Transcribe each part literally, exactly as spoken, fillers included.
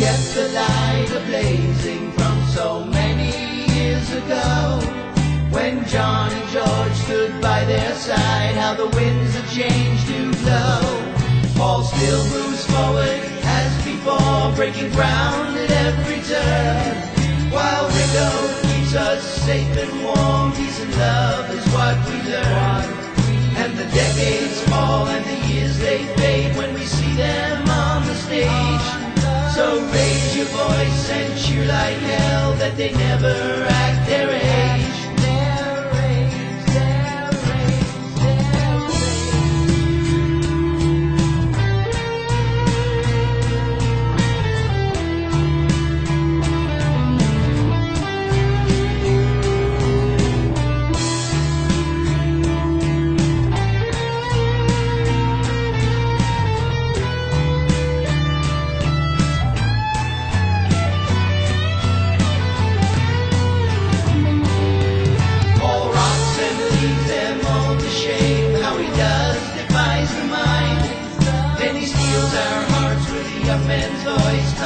Kept the light a-blazing from so many years ago, when John and George stood by their side. How the winds of change do blow. Paul still moves forward as before, breaking ground at every turn, while Ringo keeps us safe and warm. Peace and love is what we learn. And the decades fall and the years they fade when we see them on the stage. So raise your voice and cheer like hell that they never act their age.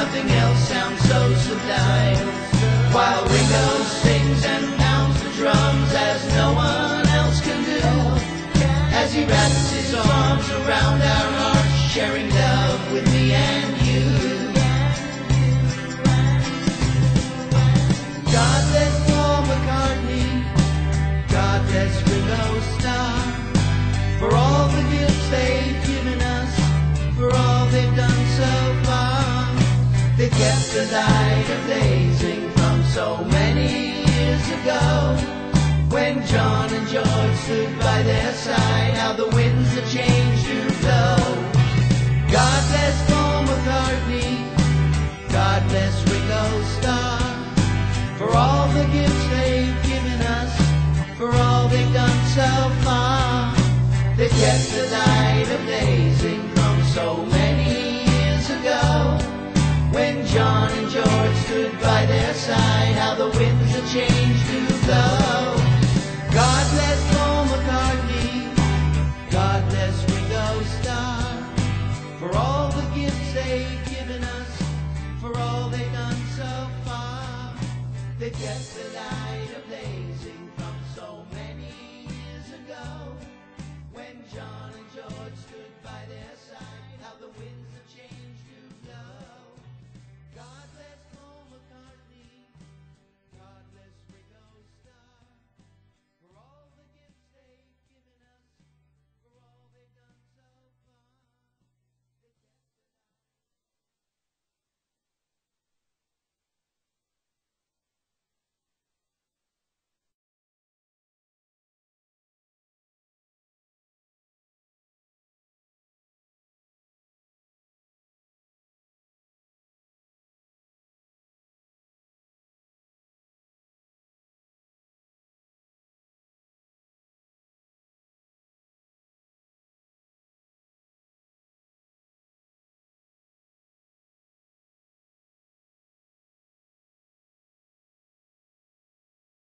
Nothing else sounds so sublime, while Ringo sings and pounds the drums as no one else can do, as he wraps his arms around our hearts, sharing love with me and you. God bless Paul McCartney, God bless Ringo Starr, for all the gifts they've given us, for all they've done so far. They kept the light a-blazing from so many years ago, when John and George stood by their side. How the winds are changing.